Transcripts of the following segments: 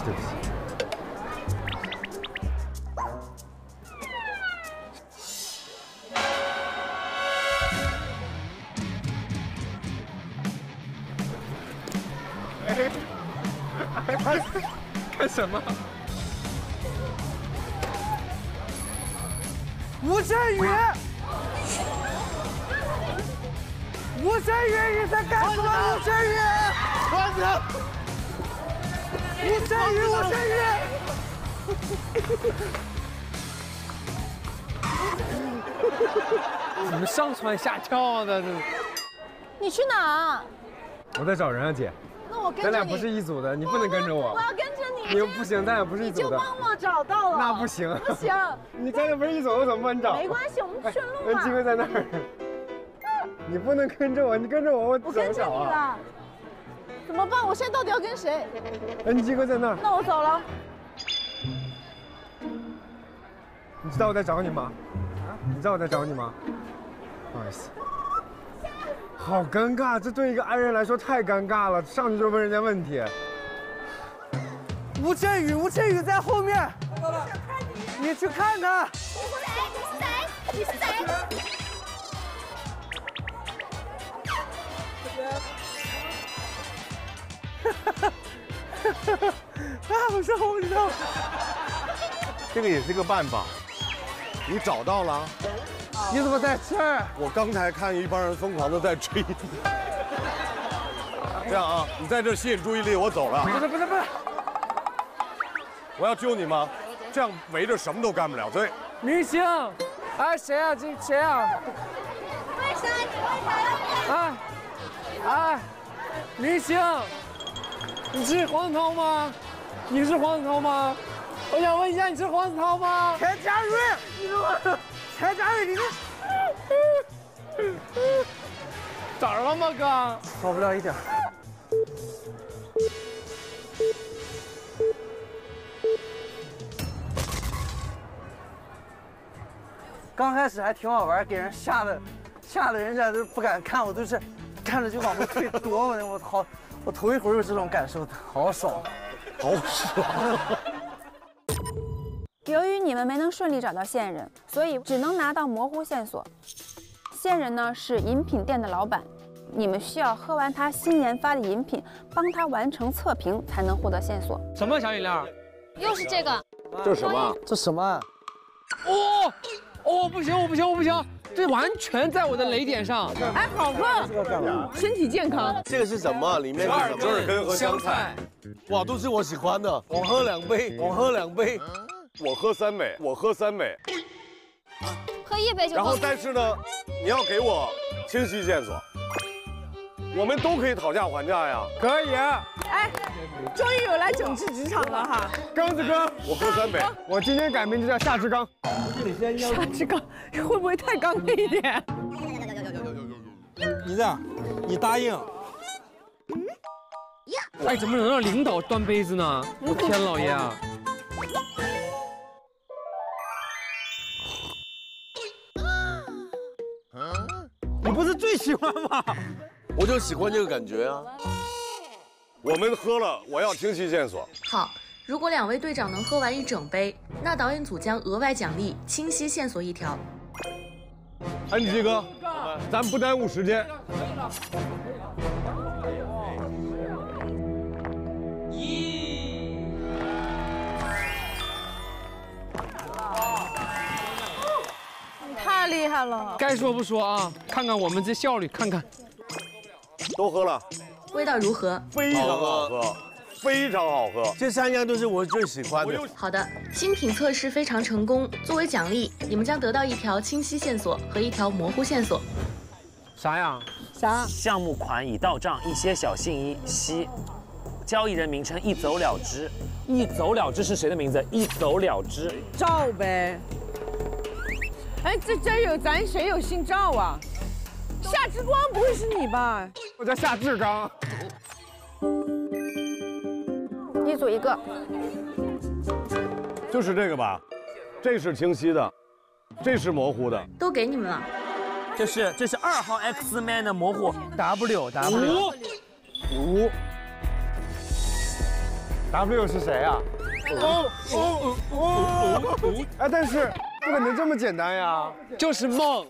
起，对不起。 干什么？吴镇宇，吴镇宇，你在干什么？吴镇宇，团长，吴镇宇，吴镇宇，怎么上蹿下跳的？这你去哪儿？我在找人啊，姐。 咱俩不是一组的，你不能跟着我。我要跟着你，你又不行，咱俩不是一组的。你就帮我找到了，那不行，不行。你咱俩不是一组，我怎么帮你找？没关系，我们顺路嘛。机会在那儿。你不能跟着我，你跟着我，我怎么找啊？怎么办？我现在到底要跟谁？哎，你机会在那儿。那我走了。你知道我在找你吗？啊？你知道我在找你吗？不好意思。 好尴尬，这对一个爱人来说太尴尬了，上去就问人家问题。吴镇宇，吴镇宇在后面，你去看他。我回来，你是谁？你是谁？哈哈哈哈哈！我上红灯。这个也是个办法，你找到了。 你怎么在这儿？我刚才看一帮人疯狂的在追你。这样啊，你在这吸引注意力，我走了。不是不是不是，我要揪你吗？这样围着什么都干不了。对，明星，哎，谁啊？这谁啊？为啥？你为啥要？哎，明星，你是黄子韬吗？你是黄子韬吗？我想问一下，你是黄子韬吗？田佳瑞，你是黄子韬。 田佳瑞，你找着了吗，哥？少不了一点。刚开始还挺好玩，给人吓得人家都不敢看我，都是看着就往后退躲我呢。我好，我头一回有这种感受，好爽，好爽。 由于你们没能顺利找到线人，所以只能拿到模糊线索。线人呢是饮品店的老板，你们需要喝完他新研发的饮品，帮他完成测评才能获得线索。什么小饮料？又是这个？这是什么？这什么？哦哦，不行，我不行，我不行，这完全在我的雷点上。哎，好喝，身体健康。这个是什么？里面是什么？折耳根和香菜。哇，都是我喜欢的。我喝两杯，我喝两杯。 我喝三杯，我喝三杯，喝一杯就。然后，但是呢，你要给我清晰线索，我们都可以讨价还价呀。可以。哎，终于有来整治职场了哈。刚子哥，我喝三杯，我今天改名就叫夏志刚。夏志刚会不会太刚了一点？你这样，你答应。 哎，怎么能让领导端杯子呢？我天老爷啊！ 你不是最喜欢吗？我就喜欢这个感觉啊！我们喝了，我要清晰线索。好，如果两位队长能喝完一整杯，那导演组将额外奖励清晰线索一条。哎，你这个，咱不耽误时间。一，你太厉害了！该说不说啊。 看看我们这效率，看看，都喝了，味道如何？非常好喝，非常好喝，这三样都是我最喜欢的。好的，新品测试非常成功，作为奖励，你们将得到一条清晰线索和一条模糊线索。啥呀？啥？项目款已到账，一些小信息，交易人名称一走了之。一走了之是谁的名字？一走了之，赵呗。哎，这有咱谁有姓赵啊？ 夏之光不会是你吧？我叫夏志刚。一组一个，就是这个吧？这是清晰的，这是模糊的，都给你们了。这是2号 X Man 的模糊 W W 5 W 是谁啊？哎，但是不可能这么简单呀，就是梦。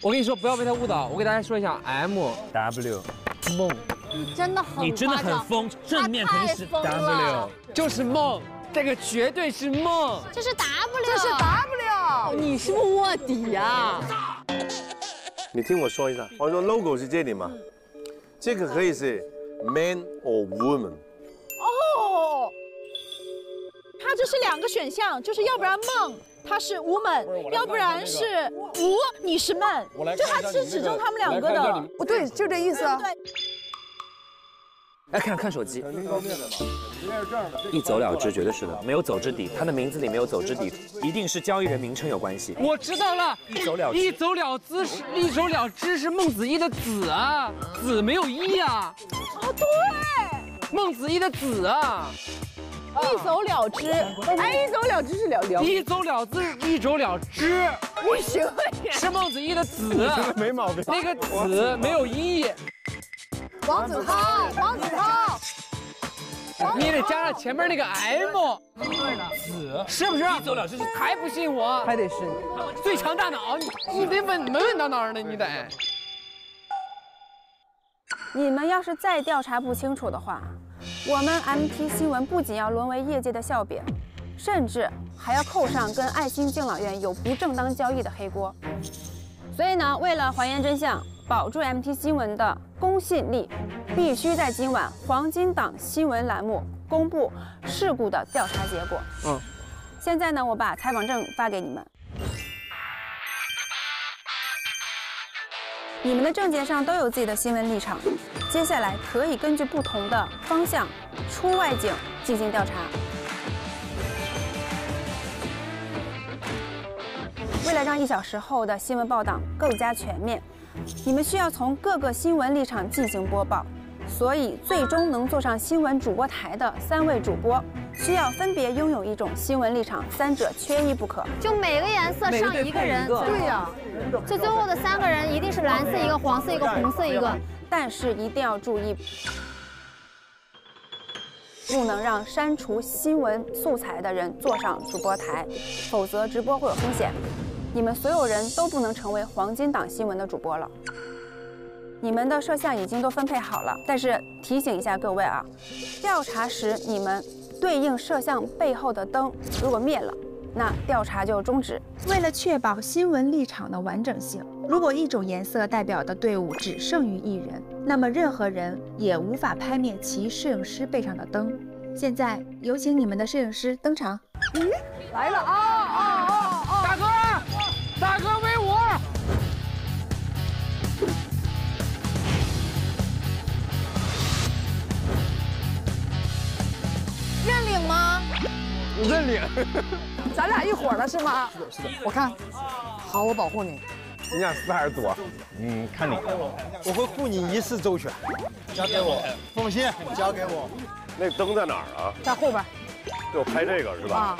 我跟你说，不要被他误导。我给大家说一下 ，M W 梦。你真的很，你真的很疯，正面肯定是 W， 就是梦。 这个绝对是梦，这是 W， 这是 W， 你是不是卧底呀？你听我说一下，我说 logo 是这里嘛，这个可以是 man or woman。哦，它就是两个选项，就是要不然梦，它是 woman， 要不然是无，你是 man， 就它是指中他们两个的。不对，就这意思啊。 哎，看手机，一走了之，绝对是的，没有走之底。他的名字里没有走之底，一定是交易人名称有关系。我知道了，一走了之是孟子义的子啊，子没有义啊。哦，对，孟子义的子啊，一走了之，哎，一走了之是了，一走了之，你行了，是孟子义的子，没毛病，那个子没有义。 王子韬，你得加上前面那个 M， 子是不是？一走了之是还不信我？还得是你最强大脑，你得稳当当的，你得。你们要是再调查不清楚的话，我们 MT 新闻不仅要沦为业界的笑柄，甚至还要扣上跟爱心敬老院有不正当交易的黑锅。所以呢，为了还原真相。 保住 MT 新闻的公信力，必须在今晚黄金档新闻栏目公布事故的调查结果。嗯，现在呢，我把采访证发给你们，你们的证件上都有自己的新闻立场，接下来可以根据不同的方向出外景进行调查。为了让1小时后的新闻报道更加全面。 你们需要从各个新闻立场进行播报，所以最终能坐上新闻主播台的3位主播，需要分别拥有一种新闻立场，3者缺一不可。就每个颜色上一个人，对呀，就最后的3个人一定是蓝色一个、黄色一个、红色一个。但是一定要注意，不能让删除新闻素材的人坐上主播台，否则直播会有风险。 你们所有人都不能成为黄金档新闻的主播了。你们的摄像已经都分配好了，但是提醒一下各位啊，调查时你们对应摄像背后的灯，如果灭了，那调查就终止。为了确保新闻立场的完整性，如果一种颜色代表的队伍只剩余一人，那么任何人也无法拍灭其摄影师背上的灯。现在有请你们的摄影师登场。嗯，来了啊！大哥。 大哥威武！认领吗？认领。咱俩一伙的是吗？是的，是的。我看，好，我保护你。你俩撕还是躲？嗯，看你。我会护你一次周全。交给我，放心，交给我。那灯在哪儿啊？在后边。 就拍这个是吧？啊，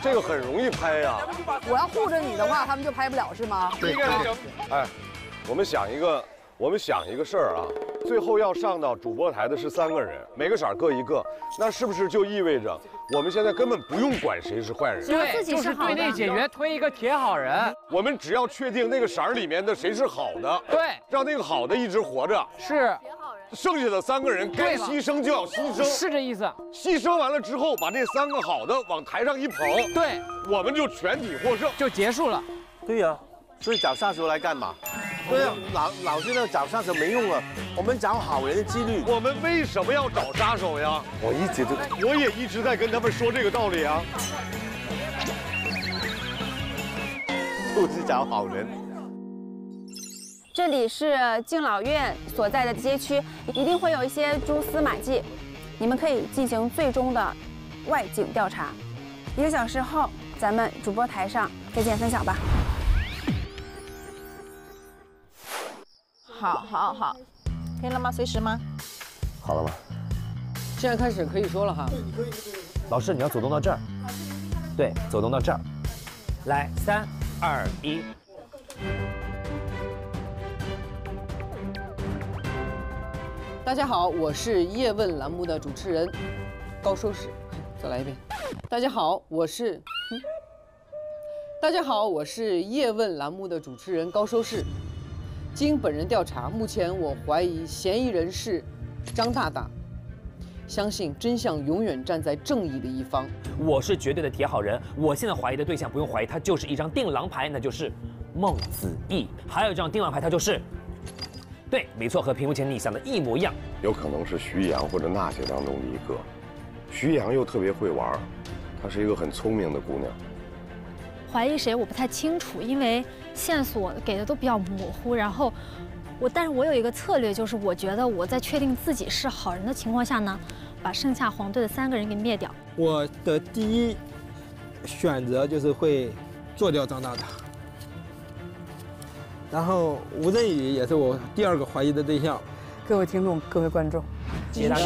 这个很容易拍呀。我要护着你的话，他们就拍不了是吗？对。哎，我们想一个事儿啊，最后要上到主播台的是3个人，每个色各一个，那是不是就意味着我们现在根本不用管谁是坏人？对，就是对内解决，推一个铁好人。我们只要确定那个色里面的谁是好的，对，让那个好的一直活着。是。 剩下的3个人该牺牲就要牺牲，是这意思。牺牲完了之后，把这3个好的往台上一捧，对，我们就全体获胜，就结束了。对呀、啊，所以找杀手来干嘛？对呀、啊，老是那找杀手没用了，我们找好人的几率。我们为什么要找杀手呀？我也一直在跟他们说这个道理啊，就是找好人。 这里是敬老院所在的街区，一定会有一些蛛丝马迹，你们可以进行最终的外景调查。1个小时后，咱们主播台上再见分晓吧。好，可以了吗？随时吗？好了吗？现在开始可以说了哈。老师，你要走动到这儿。对，走动到这儿。来，3、2、1。大家好，我是叶问栏目的主持人高收视。再来一遍。大家好，我是。大家好，我是叶问栏目的主持人高收视。经本人调查，目前我怀疑嫌疑人是张大大。 相信真相永远站在正义的一方。我是绝对的铁好人。我现在怀疑的对象不用怀疑，他就是一张定狼牌，那就是孟子义。还有一张定狼牌，他就是，对，没错，和屏幕前你想的一模一样。有可能是徐阳或者娜姐当中的一个。徐阳又特别会玩，她是一个很聪明的姑娘。怀疑谁我不太清楚，因为线索给的都比较模糊。然后。 但是我有一个策略，就是我觉得我在确定自己是好人的情况下呢，把剩下黄队的三个人给灭掉。我的第一选择就是会做掉张大大，然后吴镇宇也是我第二个怀疑的对象。各位听众，各位观众，解答。